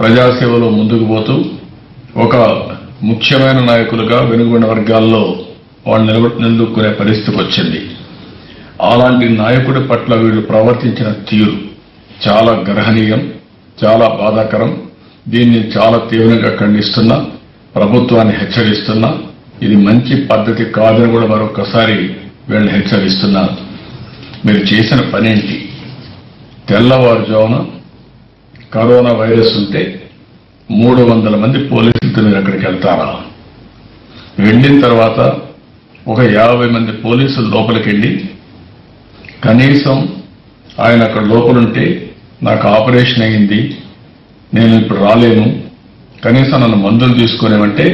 ప్రజాసేవలో ముందుకు పోతూ ఒక ముఖ్యమైన నాయకులుగా వెనుకబడిన వర్గాల్లో వాళ్ళు నిలబడుకునే పరిస్థితికి వచ్చింది. అలాంటి నాయకుడి పట్ల వీళ్ళు ప్రవర్తించిన తీరు చాలా గ్రహణీయం, చాలా బాధాకరం. దీన్ని చాలా తీవ్రంగా ఖండిస్తున్నా, ప్రభుత్వాన్ని హెచ్చరిస్తున్నా. ఇది మంచి పద్ధతి కాదని కూడా మరొకసారి వీళ్ళని హెచ్చరిస్తున్నా. మీరు చేసిన పనేంటి? తెల్లవారుజామున కరోనా వైరస్ ఉంటే 300 మంది పోలీసులతో మీరు అక్కడికి వెళ్తారా? వెళ్ళిన తర్వాత ఒక 50 మంది పోలీసులు లోపలికి వెళ్ళి కనీసం ఆయన అక్కడ లోపలుంటే నాకు ఆపరేషన్ అయింది, నేను ఇప్పుడు రాలేను, కనీసం నన్ను మందులు తీసుకునేమంటే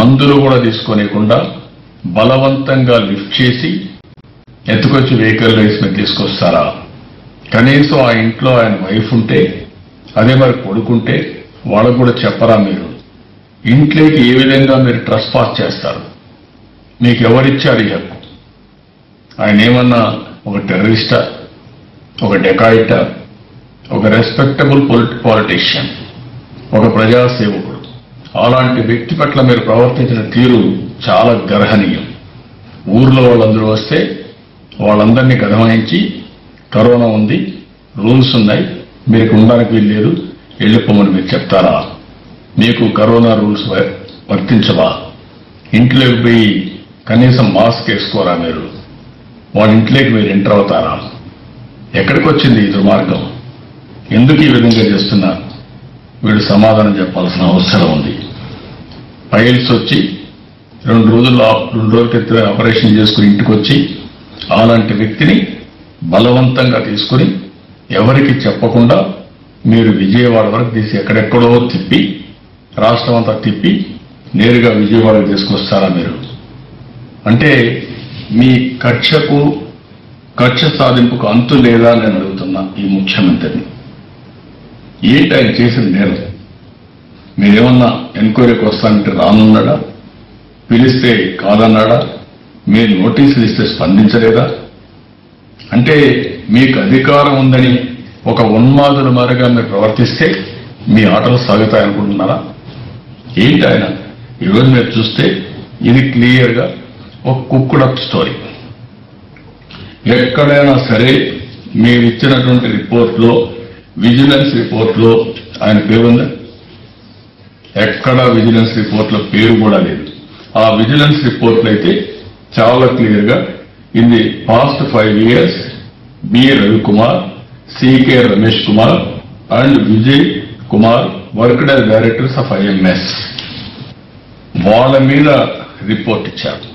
మందులు కూడా తీసుకోనియకుండా బలవంతంగా లిఫ్ట్ చేసి ఎత్తుకొచ్చి వెహికల్లో వేసి మీరు తీసుకొస్తారా? కనీసం ఆ ఇంట్లో ఆయన వైఫ్ ఉంటే, అదే మరి కొడుకుంటే వాళ్ళకు కూడా చెప్పరా? మీరు ఇంట్లోకి ఏ విధంగా మీరు ట్రస్ పాస్ చేస్తారు? మీకు ఎవరిచ్చారు ఈ హక్కు? ఆయన ఏమన్నా ఒక టెర్రరిస్టా, ఒక డెకాయిటా, ఒక రెస్పెక్టబుల్ పాలిటీషియన్, ఒక ప్రజాసేవకుడు? అలాంటి వ్యక్తి పట్ల మీరు ప్రవర్తించిన తీరు చాలా గర్హనీయం. ఊర్లో వాళ్ళందరూ వస్తే వాళ్ళందరినీ గదమాయించి కరోనా ఉంది, రూల్స్ ఉన్నాయి, మీకు ఉండడానికి వీల్లేదు, వెళ్ళిపోమని మీరు చెప్తారా? మీకు కరోనా రూల్స్ వర్తించవా? ఇంట్లోకి పోయి కనీసం మాస్క్ వేసుకోరా? మీరు వాళ్ళ ఇంట్లోకి మీరు ఎంటర్ అవుతారా? ఎక్కడికి వచ్చింది ఈ దుర్మార్గం? ఎందుకు ఈ విధంగా చేస్తున్నారు? వీడు సమాధానం చెప్పాల్సిన అవసరం ఉంది. పైల్స్ వచ్చి 2 రోజుల క్రితమే ఆపరేషన్ చేసుకుని ఇంటికి వచ్చి అలాంటి వ్యక్తిని బలవంతంగా తీసుకుని ఎవరికి చెప్పకుండా మీరు విజయవాడ వరకు తీసి ఎక్కడెక్కడో తిప్పి రాష్ట్రం అంతా తిప్పి నేరుగా విజయవాడకు తీసుకొస్తారా? మీరు అంటే మీ కక్ష సాధింపుకు అంతు లేదా నేను అడుగుతున్నా ఈ ముఖ్యమంత్రిని. ఏంటి ఆయన చేసిన నేరం? మీరేమన్నా ఎంక్వైరీకి వస్తానంటే రానున్నాడా? పిలిస్తే కాదన్నాడా? మీరు నోటీసులు ఇస్తే స్పందించలేదా? అంటే మీకు అధికారం ఉందని ఒక ఉన్మాదుల మారిగా మీరు ప్రవర్తిస్తే మీ ఆటలు సాగుతాయనుకుంటున్నారా? ఏంటి ఆయన? ఈరోజు మీరు చూస్తే ఇది క్లియర్గా ఒక కుక్కుడప్ స్టోరీ. ఎక్కడైనా సరే మీరిచ్చినటువంటి రిపోర్ట్లో, విజిలెన్స్ రిపోర్ట్లో ఆయన పేరుందా? ఎక్కడా విజిలెన్స్ రిపోర్ట్లో పేరు కూడా లేదు. ఆ విజిలెన్స్ రిపోర్ట్లు అయితే చాలా క్లియర్గా in the past 5 years B. Ravikumar, C.K. Ramesh Kumar and Vijay Kumar worked as directors of IMS. వాళ్ళ మీద రిపోర్ట్ ఇచ్చారు.